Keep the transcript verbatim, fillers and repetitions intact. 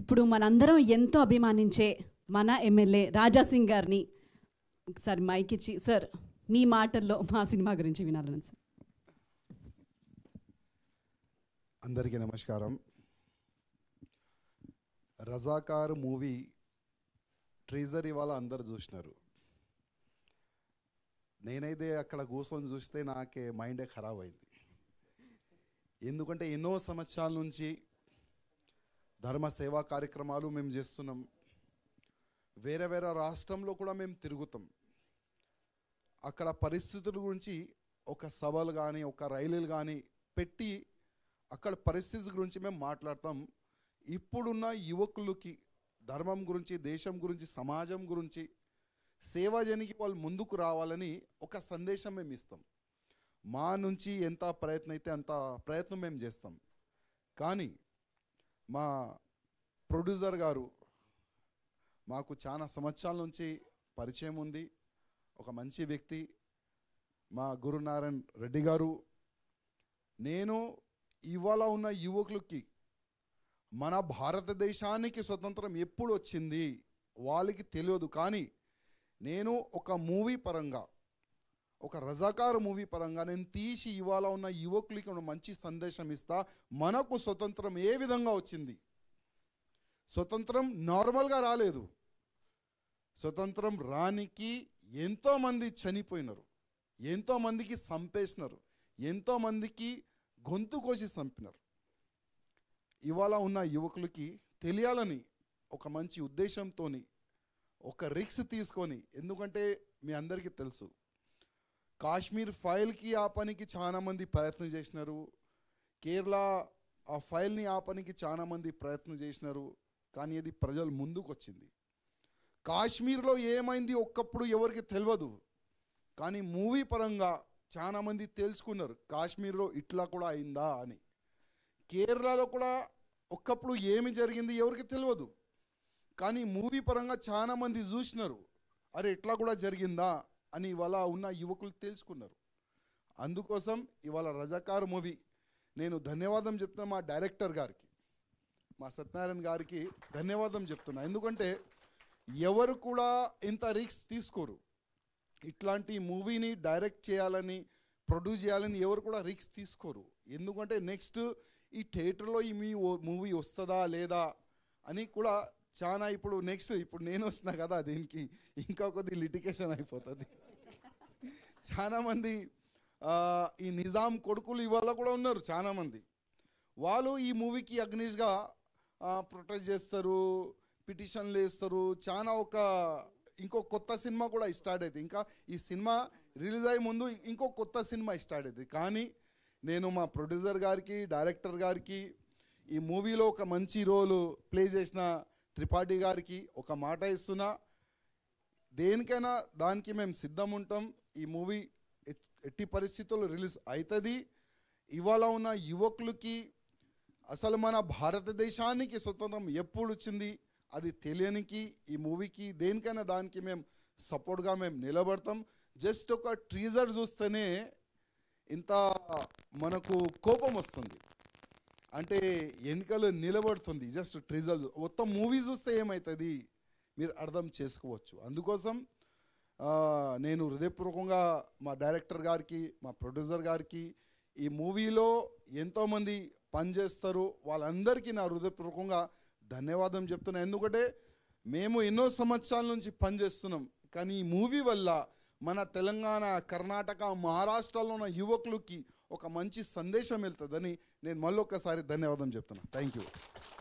ఇప్పుడు మనందరం ఎంతో అభిమానించే మన ఎమ్మెల్యే రాజా సింగ్ గారిని ఒకసారి మైక్ ఇచ్చి సార్ మీ మాటల్లో మా సినిమా గురించి వినాలని సార్. అందరికీ నమస్కారం. రజాకార్ మూవీ ట్రేజరీ వాళ్ళ అందరు చూసినారు. నేనైతే అక్కడ కూర్చొని చూస్తే నాకే మైండే ఖరాబ్ అయింది. ఎందుకంటే ఎన్నో సంవత్సరాల నుంచి ధర్మ సేవా కార్యక్రమాలు మేము చేస్తున్నాం. వేరే వేరే రాష్ట్రంలో కూడా మేము తిరుగుతాం. అక్కడ పరిస్థితుల గురించి ఒక సభలు కానీ ఒక రైలులు కానీ పెట్టి అక్కడ పరిస్థితి గురించి మేము మాట్లాడతాం. ఇప్పుడున్న యువకులకి ధర్మం గురించి, దేశం గురించి, సమాజం గురించి, సేవాజనికి వాళ్ళు ముందుకు రావాలని ఒక సందేశం మేము ఇస్తాం. మా నుంచి ఎంత ప్రయత్నం అయితే అంత ప్రయత్నం మేము చేస్తాం. కానీ మా ప్రొడ్యూసర్ గారు మాకు చాలా సంవత్సరాల నుంచి పరిచయం ఉంది. ఒక మంచి వ్యక్తి మా గురు నారాయణ రెడ్డి గారు. నేను ఇవాళ ఉన్న యువకులకి మన భారతదేశానికి స్వతంత్రం ఎప్పుడు వచ్చింది వాళ్ళకి తెలియదు. కానీ నేను ఒక మూవీ పరంగా, ఒక రజాకార్ మూవీ పరంగా నేను తీసి ఇవాళ ఉన్న యువకులకి ఒక మంచి సందేశం ఇస్తా. మనకు స్వతంత్రం ఏ విధంగా వచ్చింది? స్వతంత్రం నార్మల్గా రాలేదు. స్వతంత్రం రానికి ఎంతోమంది చనిపోయినారు, ఎంతోమందికి చంపేసినారు, ఎంతోమందికి గొంతు కోసి చంపినారు. ఇవాళ ఉన్న యువకులకి తెలియాలని ఒక మంచి ఉద్దేశంతో ఒక రిక్స్ తీసుకొని, ఎందుకంటే మీ అందరికీ తెలుసు కాశ్మీర్ ఫైల్కి ఆ పనికి చాలామంది ప్రయత్నం చేసినారు, కేరళ ఆ ఫైల్ని ఆ పనికి చాలామంది ప్రయత్నం చేసినారు. కానీ అది ప్రజల ముందుకు వచ్చింది. కాశ్మీర్లో ఏమైంది ఒక్కప్పుడు ఎవరికి తెలియదు. కానీ మూవీ పరంగా చాలామంది తెలుసుకున్నారు కాశ్మీర్లో ఇట్లా కూడా అయిందా అని. కేరళలో కూడా ఒక్కప్పుడు ఏమి జరిగింది ఎవరికి తెలియదు. కానీ మూవీ పరంగా చాలామంది చూసినారు, అరే ఇట్లా కూడా జరిగిందా అని ఇవాళ ఉన్న యువకులు తెలుసుకున్నారు. అందుకోసం ఇవాళ రజాకార్ మూవీ నేను ధన్యవాదం చెప్తున్నా మా డైరెక్టర్ గారికి, మా సత్యనారాయణ గారికి ధన్యవాదం చెప్తున్నా. ఎందుకంటే ఎవరు కూడా ఇంత రిస్క్ తీసుకోరు. ఇట్లాంటి మూవీని డైరెక్ట్ చేయాలని, ప్రొడ్యూస్ చేయాలని ఎవరు కూడా రిస్క్ తీసుకోరు. ఎందుకంటే నెక్స్ట్ ఈ థియేటర్లో ఈ మీ మూవీ వస్తుందా లేదా అని కూడా చాలా ఇప్పుడు నెక్స్ట్ ఇప్పుడు నేను వస్తున్నా కదా దీనికి ఇంకా కొద్ది లిటికేషన్ అయిపోతుంది. చాలామంది ఈ నిజాం కొడుకులు ఇవాళ కూడా ఉన్నారు. చాలామంది వాళ్ళు ఈ మూవీకి అగ్నిష్గా ప్రొటెస్ట్ చేస్తారు, పిటిషన్లు వేస్తారు. చాలా ఒక ఇంకో కొత్త సినిమా కూడా స్టార్ట్ అవుతుంది. ఇంకా ఈ సినిమా రిలీజ్ అయ్యే ముందు ఇంకో కొత్త సినిమా స్టార్ట్ అవుతుంది. కానీ నేను మా ప్రొడ్యూసర్ గారికి, డైరెక్టర్ గారికి, ఈ మూవీలో ఒక మంచి రోల్ ప్లే చేసిన త్రిపాఠి గారికి ఒక మాట ఇస్తున్నా. దేనికైనా దానికి మేము సిద్ధం ఉంటాం. ఈ మూవీ ఎట్టి పరిస్థితుల్లో రిలీజ్ అవుతుంది. ఇవాళ ఉన్న యువకులకి అసలు మన భారతదేశానికి స్వతంత్రం ఎప్పుడు వచ్చింది అది తెలియనికి ఈ మూవీకి దేనికైనా దానికి మేము సపోర్ట్గా మేము నిలబడతాం. జస్ట్ ఒక ట్రీజర్ చూస్తేనే ఇంత మనకు కోపం వస్తుంది, అంటే ఎన్నికలు నిలబడుతుంది. జస్ట్ ట్రీజర్ మొత్తం మూవీ చూస్తే ఏమవుతుంది మీరు అర్థం చేసుకోవచ్చు. అందుకోసం నేను హృదయపూర్వకంగా మా డైరెక్టర్ గారికి, మా ప్రొడ్యూసర్ గారికి, ఈ మూవీలో ఎంతోమంది పనిచేస్తారు వాళ్ళందరికీ నా హృదయపూర్వకంగా ధన్యవాదం చెప్తున్నా. ఎందుకంటే మేము ఎన్నో సంవత్సరాల నుంచి పనిచేస్తున్నాం. కానీ ఈ మూవీ వల్ల మన తెలంగాణ, కర్ణాటక, మహారాష్ట్రలో ఉన్న యువకులకి ఒక మంచి సందేశం వెళ్తుందని నేను మళ్ళీ ఒక్కసారి ధన్యవాదం చెప్తున్నా. Thank you.